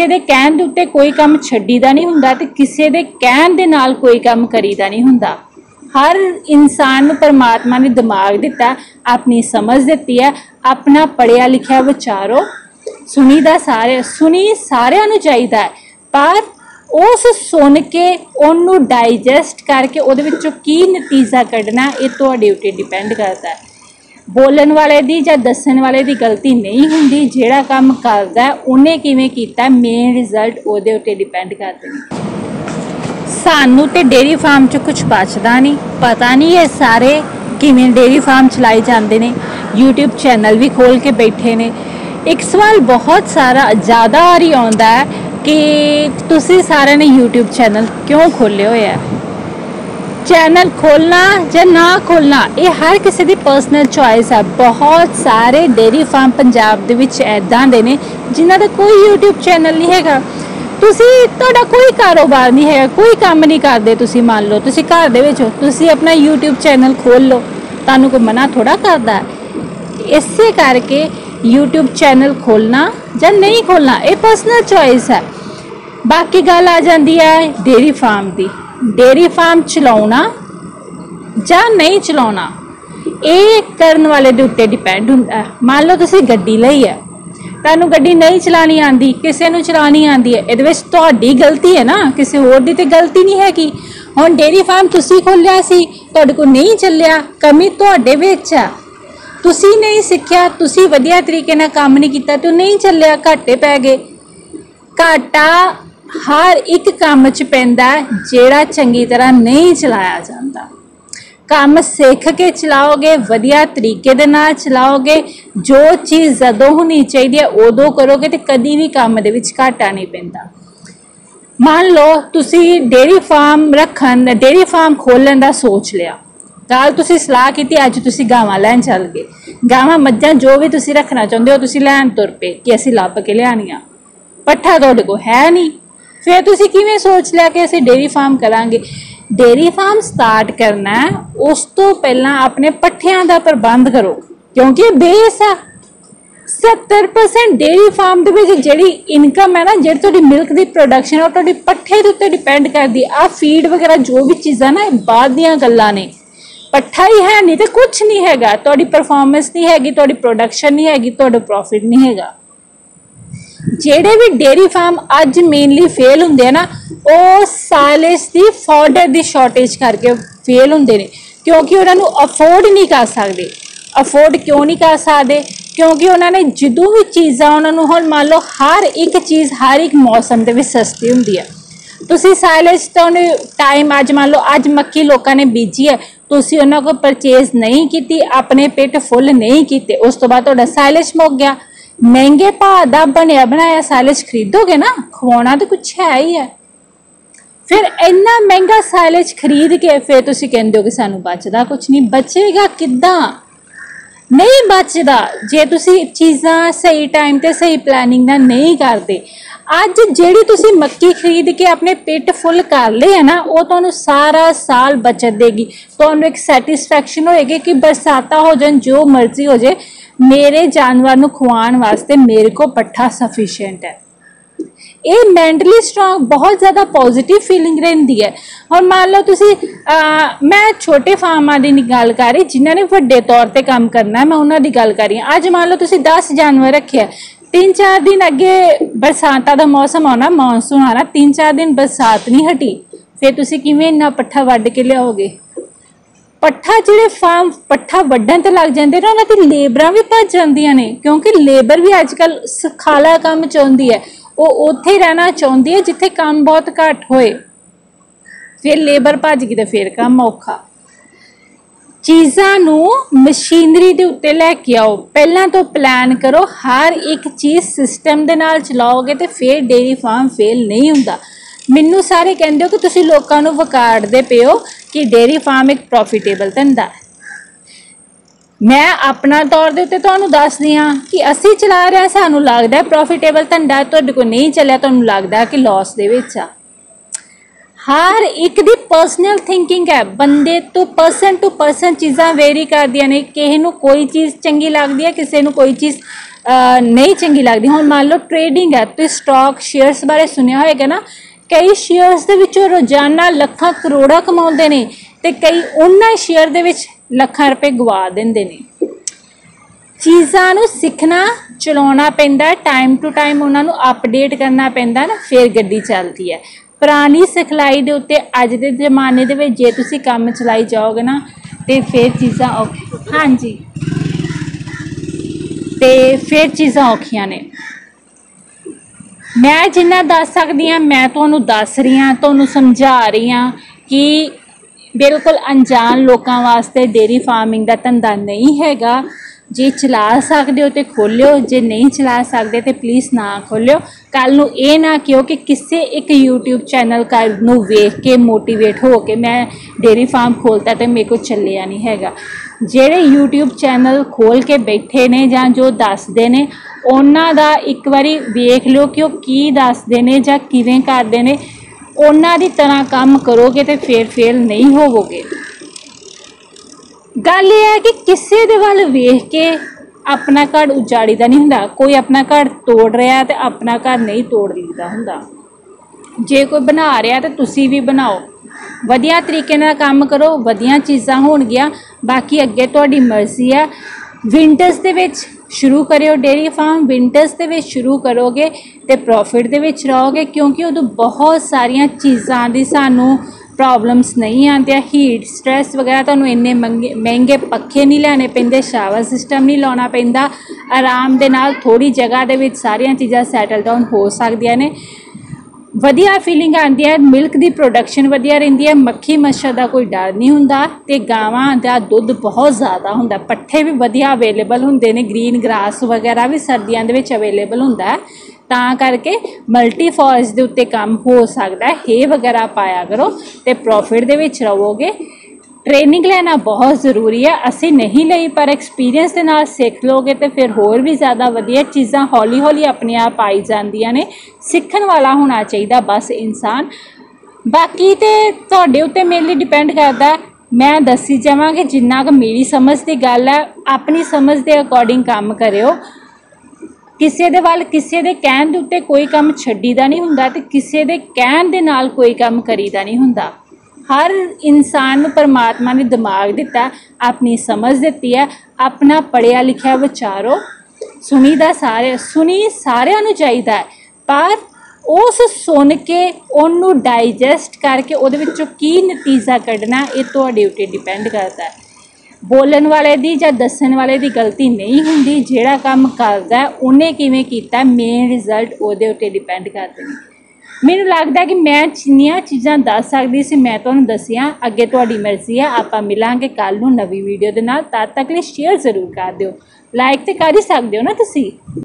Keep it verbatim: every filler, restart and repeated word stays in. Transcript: किसी के कहन के उत्ते कोई काम छड्डीदा नहीं हुंदा ते किसी के कहन दे नाल कोई काम करीदा नहीं हुंदा। हर इंसान नूं परमात्मा ने दिमाग दिता, अपनी समझ दिती है, अपना पढ़िया लिखिया विचारो सुनी दा सारे सुनी सारिआं नूं चाहीदा है, पर उस सुन के उन्नू डाइजैसट करके उहदे विचों की नतीजा कढना इह तुहाडे उत्ते डिपेंड करदा है। बोलन वाले दी जां दस्सण वाले दी गलती नहीं हुंदी, जिहड़ा काम करदा उहने किवें कीता मेन रिजल्ट उहदे उत्ते डिपेंड करदे ने। सानू ते डेयरी फार्म च कुछ बचदा नहीं, पता नहीं ये सारे किवें डेयरी फार्म चलाई जांदे ने, यूट्यूब चैनल भी खोल के बैठे ने। एक सवाल बहुत सारा ज़्यादा आ रही आंदा है कि तुसी सारे ने यूट्यूब चैनल क्यों खोले हुए है। चैनल खोलना या ना खोलना ये हर किसी की परसनल चॉइस है। बहुत सारे डेयरी फार्म पंजाब दे विच ऐदां दे ने जिन्हां दा कोई यूट्यूब चैनल नहीं हैगा, तुसी तुहाडा कोई कारोबार नहीं है, कोई काम नहीं करदे, तुसी मान लो तुसी घर दे विच तुसी अपना यूट्यूब चैनल खोल लो, तुहानूं कोई मना थोड़ा करदा है। इसे करके यूट्यूब चैनल खोलना या नहीं खोलना ये परसनल चॉइस है। बाकी गल आ जांदी है डेयरी फार्म दी, डेयरी फार्म चलाउणा जां नहीं चलाउणा ये करन वाले दे उत्ते डिपेंड हुंदा है। मान लो तुसीं गड्डी लई है, तुहानूं गड्डी नहीं चलाणी आंदी, किसे नूं चलाणी आंदी है, इहदे विच तुहाडी गलती है ना, किसे होर दी ते गलती नहीं हैगी। हुण डेयरी फार्म तुसीं खोलिया सी, तुहाडे कोल नहीं चलिया, कमी तुहाडे विच है, तुसीं नहीं सिक्खिया, तुसीं वधिया तरीके नाल काम नहीं कीता ते नहीं चलिया, घाटे पै गए। घाटा हर एक काम च पैंदा जेड़ा चंगी तरह नहीं चलाया जाता। काम सीख के चलाओगे, वधिया तरीके दे नाल चलाओगे, जो चीज़ जदों होनी चाहिए उदों करोगे तो कभी भी काम दे विच घाटा नहीं पैंदा। मान लो तुसी डेयरी फार्म रखन डेयरी फार्म खोलन दा सोच लिया, कल तुसी सलाह की अज तुसी गावां लैन चल गए, गावां मज्जां जो भी तुसी रखना चाहते हो तुसी लैन तुर पे कि असीं लभ के लिआणीआं, पट्ठा तुहाडे कोल है नहीं, फिर तुसी किवें सोच लिया कि असीं डेयरी फार्म करांगे। डेयरी फार्म स्टार्ट करना है, उस तो पहलां अपने पट्ठियां दा प्रबंध करो, क्योंकि बेस है सत्तर परसेंट डेयरी फार्म दे विच जिहड़ी इनकम है ना, जिहड़ी तुहाडी मिल्क दी प्रोडक्शन ओह तुहाडे पट्ठे दे उत्ते डिपेंड करदी। आ फीड वगैरह जो भी चीज़ां ना बाद दियां गल्लां ने, पट्ठा ही है नहीं तो कुछ नहीं हैगा, तुहाडी परफॉर्मेंस नहीं हैगी, तुहाडी प्रोडक्शन नहीं हैगी, तुहाडा प्रॉफिट नहीं हैगा। जेड़े भी डेयरी फार्म अज मेनली फेल होंगे ना, वो साइलेज की फॉडर की शॉर्टेज करके फेल होंगे ने, क्योंकि उन्होंने अफोर्ड नहीं कर सकते। अफोर्ड क्यों नहीं कर सकते? क्योंकि उन्होंने जो भी चीज़ा उन्होंने हम मान लो हर एक चीज़ हर एक मौसम के सस्ती होंगी है। तुसी साइलेज तो उन्हें टाइम अज मान लो अज मक्की लोगों ने बीजी है, तुसी उन्होंने को परचेज नहीं की, अपने पेट फुल नहीं किए, उस तो बाद तुहाडा साइलेज मुक गया। महंगे भाव का बनया बनाया साइलेज खरीदोगे ना, खवाना तो कुछ है ही है, फिर इन्ना महंगा साइलेज खरीद के फिर तुसी कहंदे हो कि सानू बचदा कुछ नहीं। बचेगा किद्दां? नहीं बचदा जे तुसी चीज़ां सही टाइम ते सही प्लैनिंग नाल नहीं करदे। अज जिहड़ी तुसी मक्की खरीद के अपने पेट फुल कर लई है ना, वो तुहानू सारा साल बचत देगी। तुहानू एक सैटिस्फैक्शन होएगी कि बरसाता हो जाए, जो मर्जी हो जाए, मेरे जानवर नूं खुआउण वास्ते मेरे को पट्ठा सफिशिएंट है। ये मैंटली स्ट्रॉन्ग बहुत ज़्यादा पॉजिटिव फीलिंग रहिंदी है। और मान लो तुसी आ, मैं छोटे फार्मां दी नहीं गल कर रही, जिन्हां ने वड्डे तौर पर काम करना है मैं उन्हां दी गल कर रही हां। अज मान लो तुसी दस जानवर रखे, तीन चार दिन अगे बरसांतां दा मौसम आना, मॉनसून आना, तीन चार दिन बरसात नहीं हटी, फिर तुसी किवें इन्ना पट्ठा वड्ड के लिआओगे? पट्ठा जिहड़े फार्म पट्ठा वड्डण ते लग जांदे ना, उन्हां दी लेबरां भी भज जांदियां ने, क्योंकि लेबर भी अजकल सखाला काम चाहुंदी है, वह उत्थे रहना चाहुंदी है जिथे काम बहुत घट होए, फिर लेबर भज गई तो फिर काम औखा। चीज़ां नूं मशीनरी दे उत्ते लैके आओ, पहिलां तो प्लान करो, हर एक चीज़ सिस्टम दे नाल चलाओगे तो फिर डेयरी फार्म फेल नहीं हुंदा। मैनू सारे कहते हो कि तुसी लोगों को वकाड़ते पे हो कि डेयरी फार्म एक प्रॉफिटेबल धंधा है। मैं अपना तौर के उत्ते तुहानू दस दी हाँ कि असी चला रहे, सानू लगता है प्रॉफिटेबल धंधा है, तुहाडे कोल नहीं चलिया तुहानू लगता है कि लॉस दे विच आ। हर एक दी परसनल थिंकिंग है, बंदे तो परसन टू परसन चीज़ां वेरी करदियां ने, किसी नू कोई चीज़ चंगी लगती है, किसी नू कोई चीज़ नहीं चंकी लगती। हम मान लो ट्रेडिंग है तो स्टॉक शेयर्स बारे सुनिया होगा ना, कई शेयर्स के विचों रोजाना लखा करोड़ा कमाते हैं तो कई उन्होंने शेयर के लखा रुपए गवा देंगे ने। चीज़ों को सीखना चलाना पैंदा, टाइम टू टाइम उन्होंने अपडेट करना पैंदा ना, फिर गड्डी चलती है। पुरानी सिखलाई के उत्ते अज के जमाने के जे तुसी काम चलाई जाओगे ना तो फिर चीज़ा औखी, हाँ जी, तो फिर चीज़ा औखिया ने। मैं जिन्ना दस सकती हाँ मैं तुहानूं दस रही हाँ, तुहानूं समझा रही हाँ कि बिल्कुल अनजान लोगों वास्ते डेयरी फार्मिंग का धंधा नहीं हैगा। जे चला सकते हो तो खोलो, जे नहीं चला सकते तो प्लीज़ ना खोलो। कल नूं ये ना कहो कि किसी एक यूट्यूब चैनल कल नूं वेख के मोटिवेट हो के मैं डेयरी फार्म खोलता तो मेरे को चलिया नहीं हैगा। जेड़े यूट्यूब चैनल खोल के बैठे ने जां जो दसदे ने उन्हां दा एक बारी वेख लो कि वह की दसदे ने जां किवें करदे ने, उन्हां दी तरह काम करोगे तो फिर फेल नहीं होवोगे। गल यह है कि किसी के वाल वेख के अपना घर उजाड़ी का नहीं हुंदा। कोई अपना घर तोड़ रहा है तो अपना घर नहीं तोड़ लीदा हुंदा। जे कोई बना रहा तो तुसी भी बनाओ, वधिया तरीके नाल काम करो, वधिया चीज़ां होणगियां। बाकी अगे तुहाडी मर्जी है। विंटर्स दे विच शुरू करो डेयरी फार्म, विंटर्स दे विच शुरू करोगे तो प्रॉफिट दे विच रहोगे, क्योंकि उदों बहुत सारिया चीज़ां दी सानूं प्रॉब्लम्स नहीं आती। हीट स्ट्रैस वगैरह तो इन्ने महंगे महंगे पक्खे नहीं लैने पैंदे, शावर सिस्टम नहीं लाना पैंदा, आराम दे नाल थोड़ी जगह दे विच सारिया चीज़ां सैटल डाउन हो सकदियां ने। वधिया फीलिंग आती है, मिल्क की प्रोडक्शन वधिया रहिंदी है, मक्खी मच्छर का कोई डर नहीं हुंदा ते गावां दा दुध बहुत ज़्यादा हुंदा। पट्ठे भी वधिया अवेलेबल हुंदे ने, ग्रीन ग्रास वगैरह भी सर्दियां दे विच अवेलेबल हुंदा है, तां करके मल्टीफॉर्ज के उत्ते काम हो सकता है। हे वगैरह पाया करो तो प्रॉफिट दे विच रहोगे। ट्रेनिंग लेना बहुत जरूरी है, असी नहीं लई पर एक्सपीरियंस के नाल सीख लोगे तो फिर होर भी ज़्यादा वधिया चीज़ां हौली हौली अपने आप आई जांदियां ने। सीखण वाला होना चाहिए बस इंसान, बाकी तो तुहाडे उत्ते मेनली डिपेंड करता है। मैं दसी जावांगी जिन्ना कि मेरी समझ की गल है, अपनी समझ के अकॉर्डिंग काम करिओ। किसी के वाल किसी के कहने उत्ते कोई काम छड्डीदा नहीं हुंदा ते किसी के कहने दे नाल कोई काम करीदा नहीं हुंदा। हर इंसान परमात्मा ने दिमाग दिता, अपनी समझ दी है, अपना पढ़िया लिखिया विचारो। सुनी दा सारे सुनी सारियां नूं चाहिदा है, पर उस सुन के उन्नू डाइजैसट करके उहदे विचों की नतीजा कढना ये तुहाडे उत्ते डिपेंड करता है। बोलन वाले दी जां दस्सण वाले दी गलती नहीं हुंदी, जिहड़ा काम करदा उहने किवें कीता मेन रिजल्ट उहदे उत्ते डिपेंड करदे ने। मैनूं लगता कि मैं जिन्नियां चीज़ां दस सकदी सी मैं तुहानूं दस्सियां। अगे तुहाडी मर्जी है, आपां मिलांगे कल नूं नवीं वीडियो दे नाल। तद तक शेयर जरूर कर दिओ, लाइक तो कर ही सकदे हो ना तुसीं।